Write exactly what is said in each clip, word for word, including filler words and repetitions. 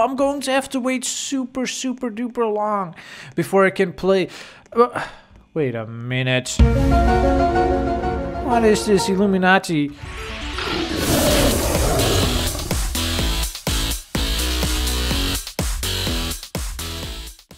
now I'm going to have to wait super, super duper long before I can play. Uh, wait a minute. What is this, Illuminati?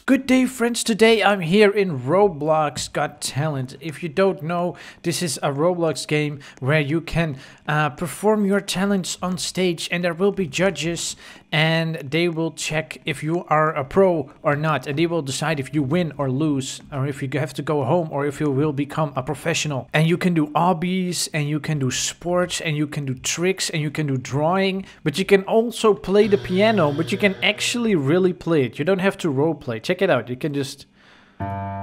Good day friends, today I'm here in Roblox Got Talent. If you don't know, this is a Roblox game where you can uh, perform your talents on stage and there will be judges and they will check if you are a pro or not, and they will decide if you win or lose, or if you have to go home, or if you will become a professional. And you can do hobbies, and you can do sports, and you can do tricks, and you can do drawing, but you can also play the piano, but you can actually really play it. You don't have to role play. Check it out. You can just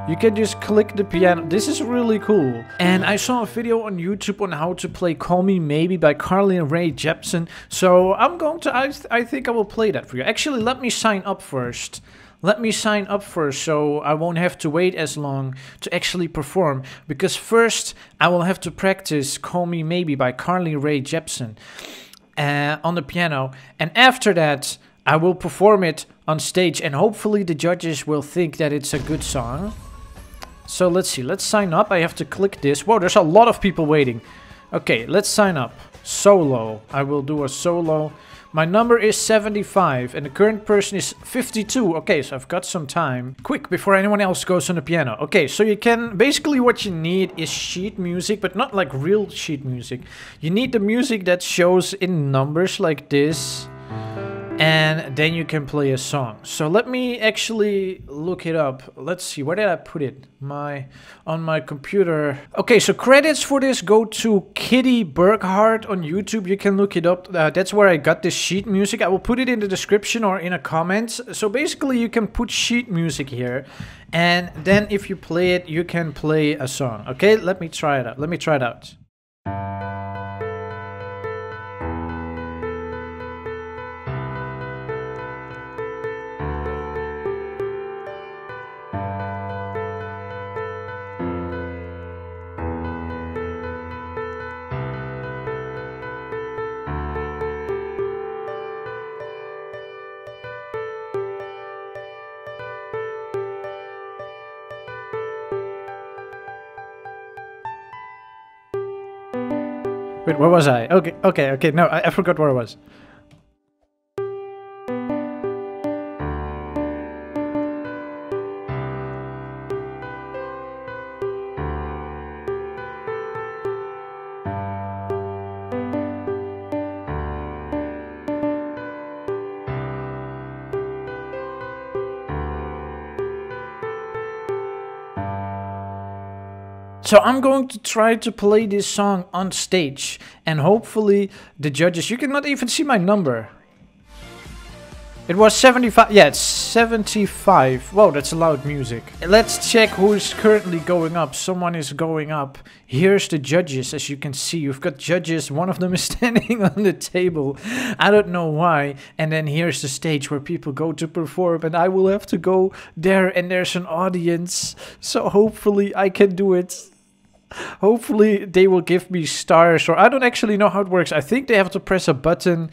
you can just click the piano. This is really cool. And I saw a video on YouTube on how to play Call Me Maybe by Carly Rae Jepsen. So I'm going to, I, th I think I will play that for you. Actually, let me sign up first. Let me sign up first so I won't have to wait as long to actually perform, because first I will have to practice Call Me Maybe by Carly Rae Jepsen uh, on the piano. And after that, I will perform it on stage and hopefully the judges will think that it's a good song. So let's see, let's sign up. I have to click this. Whoa, there's a lot of people waiting. Okay, let's sign up. Solo. I will do a solo. My number is seventy-five and the current person is fifty-two. Okay, so I've got some time. Quick, before anyone else goes on the piano. Okay, so you can, basically what you need is sheet music, but not like real sheet music. You need the music that shows in numbers like this. And then you can play a song. So let me actually look it up. Let's see, where did I put it? My, on my computer. Okay, so credits for this go to Kitty Berghardt on YouTube. You can look it up. Uh, that's where I got this sheet music. I will put it in the description or in a comment. So basically you can put sheet music here. And then if you play it, you can play a song. Okay, let me try it out. Let me try it out. Wait, where was I? Okay, okay, okay, no, I, I forgot where I was. So I'm going to try to play this song on stage and hopefully the judges, you cannot even see my number. It was seventy-five, yeah, it's seventy-five. Whoa, that's loud music. Let's check who is currently going up. Someone is going up. Here's the judges, as you can see. You've got judges, one of them is standing on the table. I don't know why. And then here's the stage where people go to perform and I will have to go there and there's an audience. So hopefully I can do it. Hopefully they will give me stars, or I don't actually know how it works. I think they have to press a button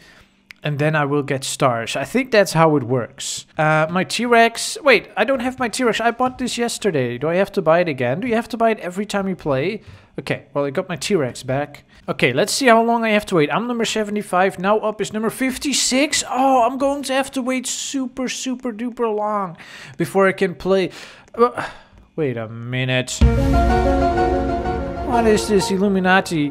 and then I will get stars. I think that's how it works. Uh, my T-Rex. Wait, I don't have my T-Rex. I bought this yesterday. Do I have to buy it again? Do you have to buy it every time you play? Okay, well, I got my T-Rex back. Okay, let's see how long I have to wait. I'm number seventy-five. Now up is number fifty-six. Oh, I'm going to have to wait super, super duper long before I can play. Uh, wait a minute. What is this, Illuminati?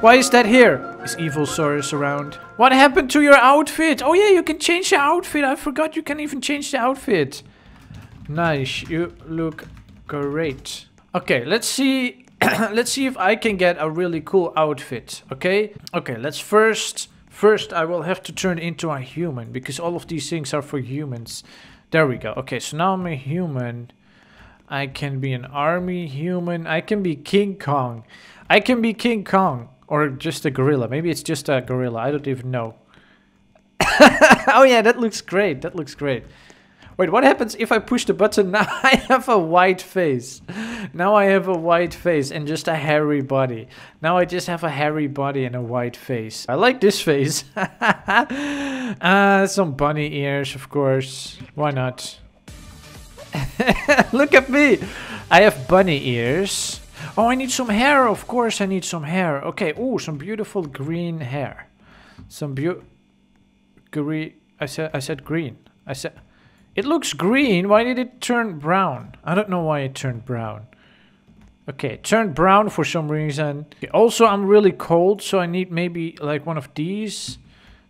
Why is that here? Is Evilsaurus around? What happened to your outfit? Oh yeah, you can change the outfit. I forgot you can even change the outfit. Nice, you look great. Okay, let's see. Let's see if I can get a really cool outfit. Okay, okay. Let's first, first I will have to turn into a human because all of these things are for humans. There we go. Okay, so now I'm a human. I can be an army human. I can be King Kong. I can be King Kong. Or just a gorilla. Maybe it's just a gorilla. I don't even know. Oh yeah, that looks great. That looks great. Wait, what happens if I push the button? Now I have a white face. Now I have a white face and just a hairy body. Now I just have a hairy body and a white face. I like this face. uh, some bunny ears, of course. Why not? Look at me. I have bunny ears. Oh, I need some hair. Of course I need some hair. Okay. Oh, some beautiful green hair. Some beautiful... Green... I said, I said green. I said... It looks green. Why did it turn brown? I don't know why it turned brown. Okay, it turned brown for some reason. Okay, also, I'm really cold, so I need maybe like one of these.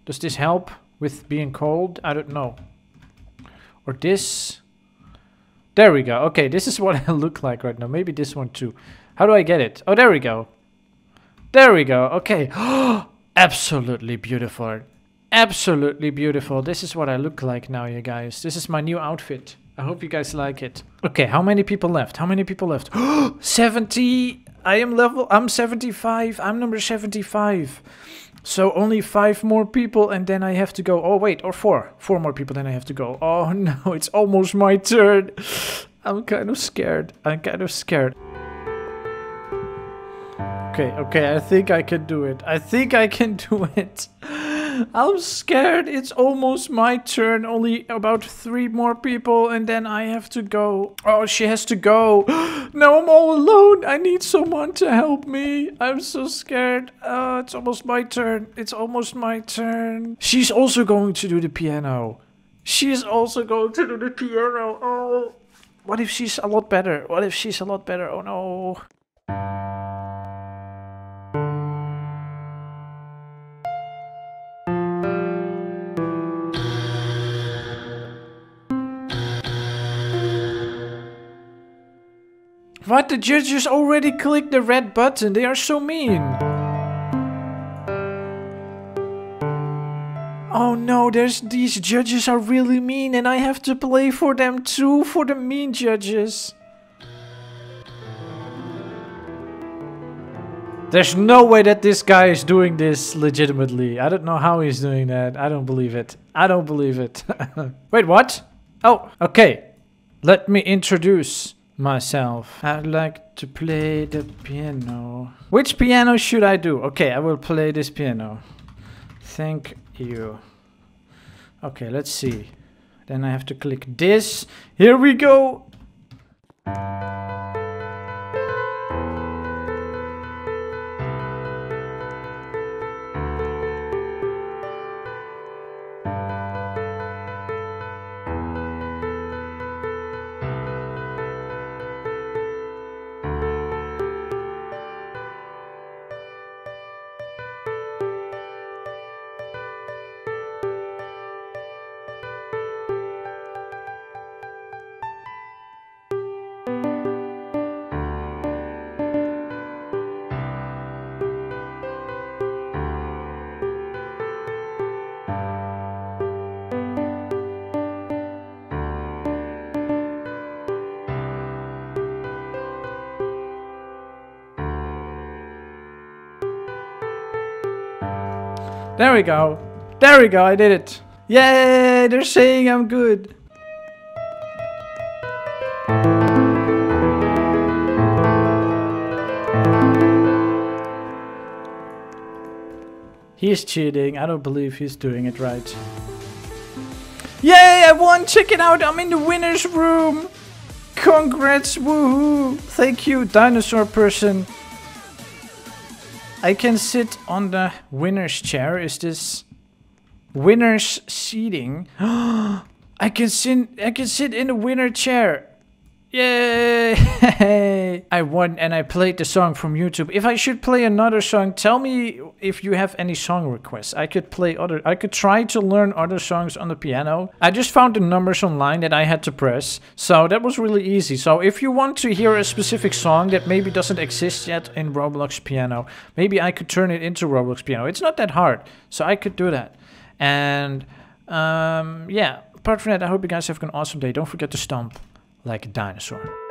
Does this help with being cold? I don't know. Or this. There we go. Okay, this is what I look like right now. Maybe this one too. How do I get it? Oh, there we go. There we go. Okay. Absolutely beautiful. Absolutely beautiful. This is what I look like now, you guys. This is my new outfit. I hope you guys like it. Okay, how many people left? How many people left? seventy! I am level... I'm seventy-five. I'm number seventy-five. So only five more people and then I have to go. Oh, wait. Or four. Four more people, then I have to go. Oh, no. It's almost my turn. I'm kind of scared. I'm kind of scared. Okay, okay. I think I can do it. I think I can do it. I'm scared. It's almost my turn. Only about three more people and then I have to go. Oh, she has to go. Now I'm all alone. I need someone to help me. I'm so scared. Uh, it's almost my turn. It's almost my turn. She's also going to do the piano. She's also going to do the piano. Oh, what if she's a lot better? What if she's a lot better? Oh, no. What? The judges already clicked the red button. They are so mean. Oh no, there's these judges are really mean and I have to play for them too, for the mean judges. There's no way that this guy is doing this legitimately. I don't know how he's doing that. I don't believe it. I don't believe it. Wait, what? Oh, okay. Let me introduce myself. I'd like to play the piano. Which piano should I do? Okay, I will play this piano. Thank you. Okay, let's see. Then I have to click this. Here we go. There we go. There we go. I did it. Yay! They're saying I'm good. He's cheating. I don't believe he's doing it right. Yay! I won. Check it out. I'm in the winner's room. Congrats. Woohoo. Thank you, dinosaur person. I can sit on the winner's chair. Is this winner's seating? I can sit. I can sit in the winner chair. Yay! I won, and I played the song from YouTube. If I should play another song, tell me if you have any song requests. I could play other. I could try to learn other songs on the piano. I just found the numbers online that I had to press, so that was really easy. So if you want to hear a specific song that maybe doesn't exist yet in Roblox Piano, maybe I could turn it into Roblox Piano. It's not that hard, so I could do that. And um, yeah, apart from that, I hope you guys have an awesome day. Don't forget to stomp like a dinosaur.